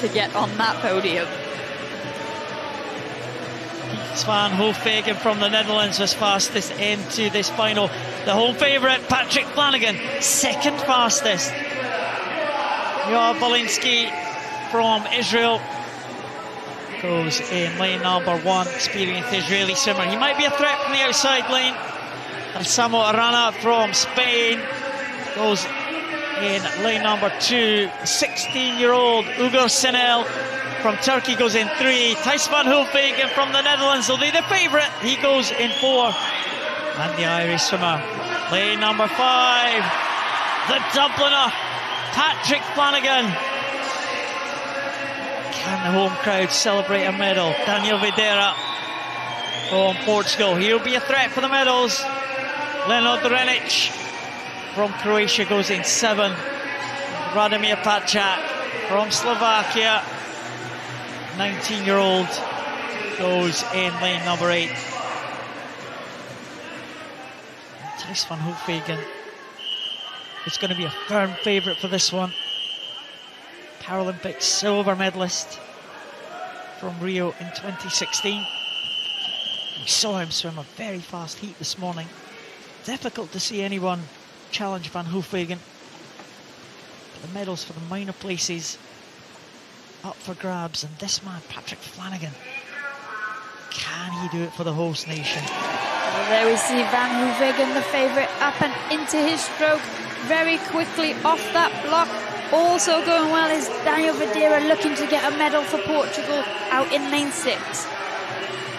to get on that podium. Thijs van Hofwegen from the Netherlands was fastest into this final. The home favourite, Patrick Flanagan, second fastest. Yoav Valinsky from Israel goes in lane number one, experienced Israeli swimmer. He might be a threat from the outside lane. And Samo Arana from Spain goes in lane number two. 16-year-old Ugo Senel from Turkey goes in three. Thijs van Hofwegen from the Netherlands will be the favourite. He goes in four. And the Irish swimmer, lane number five, the Dubliner, Patrick Flanagan. Can the home crowd celebrate a medal? Daniel Videira from Portugal, he'll be a threat for the medals. Leonard Drenik from Croatia goes in seven. Vladimír Paček from Slovakia, 19-year-old, goes in lane number eight. Thijs van Hofwegen is going to be a firm favourite for this one. Paralympic silver medalist from Rio in 2016. We saw him swim a very fast heat this morning. Difficult to see anyone challenge van Hofwegen. But the medals for the minor places up for grabs, and this man, Patrick Flanagan, can he do it for the host nation? There we see van Hofwegen, the favourite, up and into his stroke very quickly off that block. Also going well is Daniel Videira, looking to get a medal for Portugal out in lane six.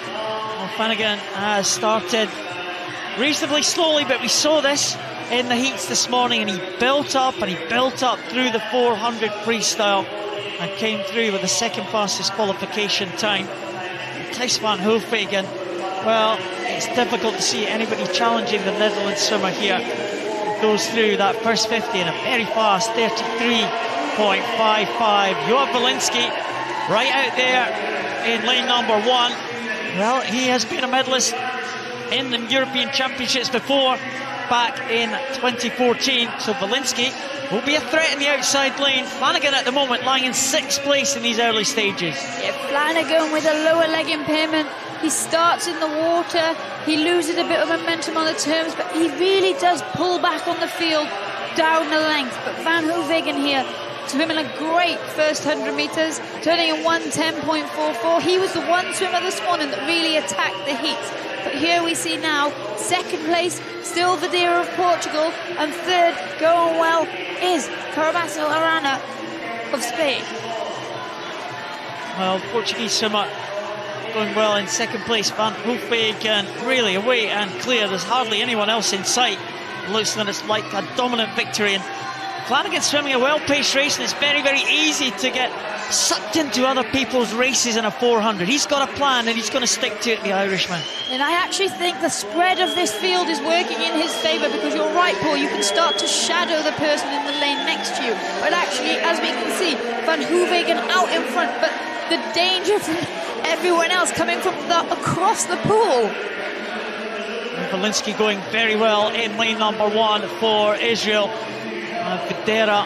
Well, Flanagan has started reasonably slowly, but we saw this in the heats this morning, and he built up and he built up through the 400 freestyle and came through with the second fastest qualification time. Thijs van Hofwegen, well, it's difficult to see anybody challenging the Netherlands swimmer here. Goes through that first 50 in a very fast 33.55. Yoav Valinsky right out there in lane number one. Well, he has been a medalist in the European Championships before, back in 2014. So Valinsky will be a threat in the outside lane. Flanagan at the moment lying in sixth place in these early stages. Yeah, Flanagan with a lower leg impairment. He starts in the water, he loses a bit of momentum on the turns, but he really does pull back on the field down the length. But van Hofwegen here, swimming a great first 100 metres, turning in 1:10.44. He was the one swimmer this morning that really attacked the heat. But here we see now, second place, still Videira of Portugal, and third, going well, is Carabaso Arana of Spain. Well, Portuguese swimmer going well in second place, van Hofwegen really away and clear. There's hardly anyone else in sight. It looks like a dominant victory, and Flanagan's swimming a well-paced race, and it's very, very easy to get sucked into other people's races in a 400. He's got a plan, and he's going to stick to it, the Irishman. And I actually think the spread of this field is working in his favour, because you're right, Paul, you can start to shadow the person in the lane next to you. But actually, as we can see, van Hofwegen out in front, but the danger from everyone else coming from across the pool. Valinsky going very well in lane number one for Israel. Videira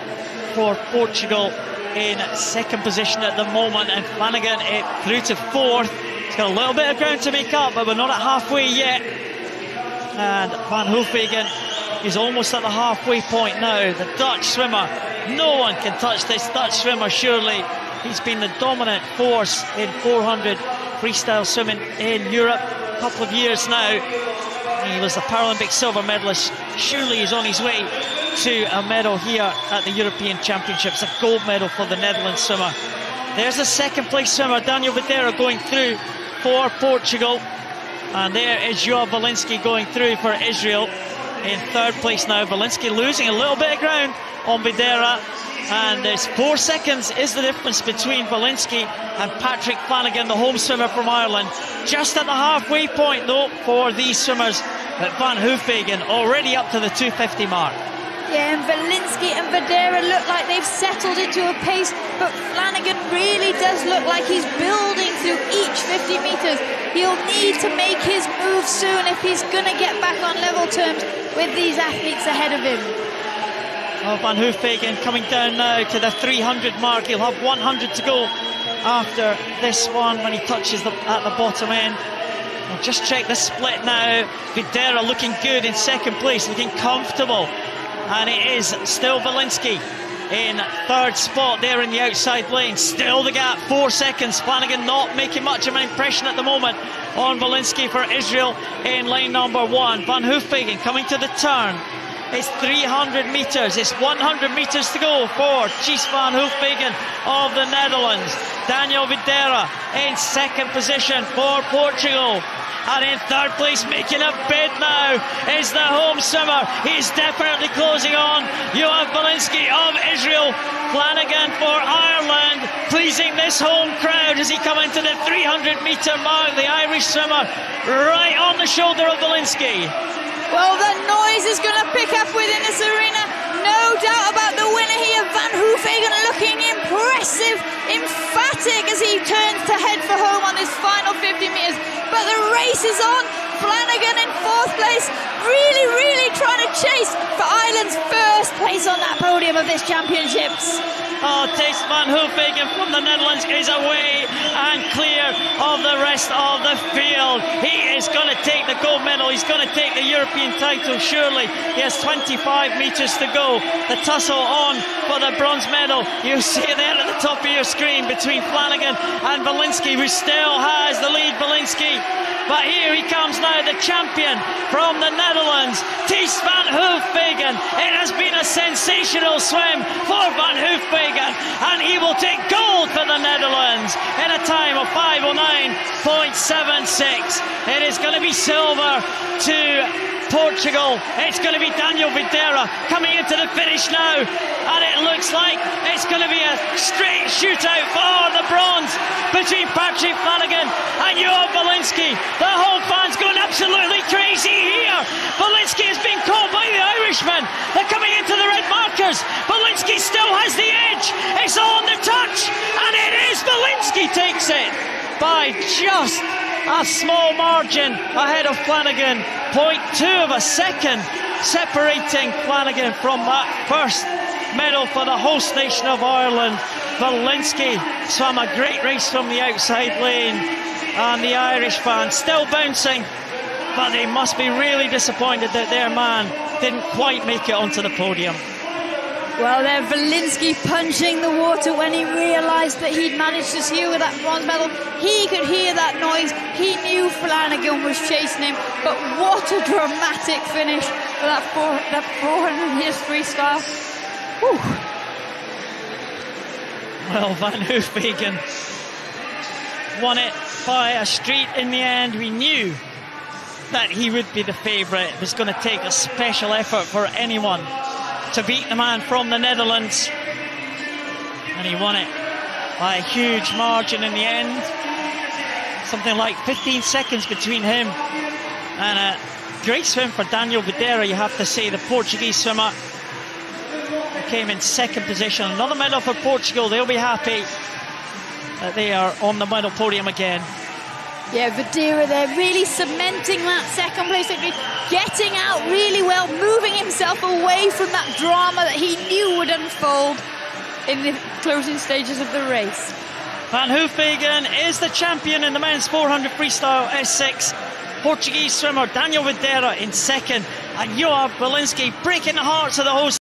for Portugal in second position at the moment, and Flanagan through to fourth. He's got a little bit of ground to make up, but we're not at halfway yet. And van Hofwegen is almost at the halfway point now. The Dutch swimmer, no one can touch this Dutch swimmer, surely. He's been the dominant force in 400 freestyle swimming in Europe a couple of years now. He was the Paralympic silver medalist. Surely he's on his way to a medal here at the European Championships, a gold medal for the Netherlands swimmer. There's the second place swimmer, Daniel Videira, going through for Portugal. And there is Yoav Valinsky going through for Israel in third place now. Valinsky losing a little bit of ground on Videira. And it's 4 seconds is the difference between Valinsky and Patrick Flanagan, the home swimmer from Ireland. Just at the halfway point, though, for these swimmers. But van Hofwegen already up to the 250 mark. Yeah, and Valinsky and Videira look like they've settled into a pace, but Flanagan really does look like he's building through each 50 metres. He'll need to make his move soon if he's going to get back on level terms with these athletes ahead of him. Well, Van Hofwegen coming down now to the 300 mark. He'll have 100 to go after this one when he touches at the bottom end. We'll just check the split now. Videira looking good in second place, looking comfortable. And it is still Valinsky in third spot there in the outside lane. Still the gap, 4 seconds. Flanagan not making much of an impression at the moment on Valinsky for Israel in lane number one. Van Hofwegen coming to the turn. It's 300 metres, it's 100 metres to go for Thijs van Hofwegen of the Netherlands. Daniel Videira in second position for Portugal. And in third place, making a bid now, is the homesomer. He's definitely closing on. Yoav Valinsky of Israel, Flanagan for Ireland, pleasing this home crowd as he come into the 300-metre mark. The Irish swimmer right on the shoulder of Valinsky. Well, the noise is going to pick up within this arena. No doubt about the winner here, Van Hofwegen, looking impressive, emphatic as he turns to head for home on this final 50 metres. But the race is on. Flanagan in fourth place, really, really trying to chase for Ireland's first place on that podium of this championships. Oh, Thijs van Hofwegen from the Netherlands is away and clear of the rest of the field. He is going to take the gold medal. He's going to take the European title, surely. He has 25 metres to go. The tussle on for the bronze medal. You see it there at the top of your screen between Flanagan and Valinsky, who still has the lead, Valinsky. But here he comes now, the champion from the Netherlands, Thijs van Hofwegen. It has been a sensational swim for Van Hofwegen, and he will take gold for the Netherlands in a time of 5:09.76. It is going to be silver to Portugal. It's going to be Daniel Videira coming into the finish now, and it looks like it's going to be a straight shootout for the bronze between Patrick Flanagan and Yoav Valinsky. The whole fan's going absolutely crazy here. Valinsky has been caught by the Irishman. They're coming into the red markers. Valinsky still has the edge. It's on the touch, and it is Valinsky takes it by just a small margin ahead of Flanagan. 0.2 of a second separating Flanagan from that first medal for the host nation of Ireland. Valinsky swam a great race from the outside lane, and the Irish fans still bouncing, but they must be really disappointed that their man didn't quite make it onto the podium. Well, there, Valinsky punching the water when he realised that he'd managed to secure that bronze medal. He could hear that noise. He knew Flanagan was chasing him, but what a dramatic finish for that 400 metres freestyle. Whew. Well, Van Hofwegen won it by a street in the end. We knew that he would be the favourite. It was going to take a special effort for anyone to beat the man from the Netherlands, and he won it by a huge margin in the end. Something like 15 seconds between him and a great swim for Daniel Videira, you have to say. The Portuguese swimmer came in second position. Another medal for Portugal. They'll be happy that they are on the medal podium again. Yeah, Videira there really cementing that second place, getting out really well, moving himself away from that drama that he knew would unfold in the closing stages of the race. Van Hofwegen is the champion in the men's 400 freestyle S6. Portuguese swimmer Daniel Videira in second, and Yoav Valinsky breaking the hearts of the host.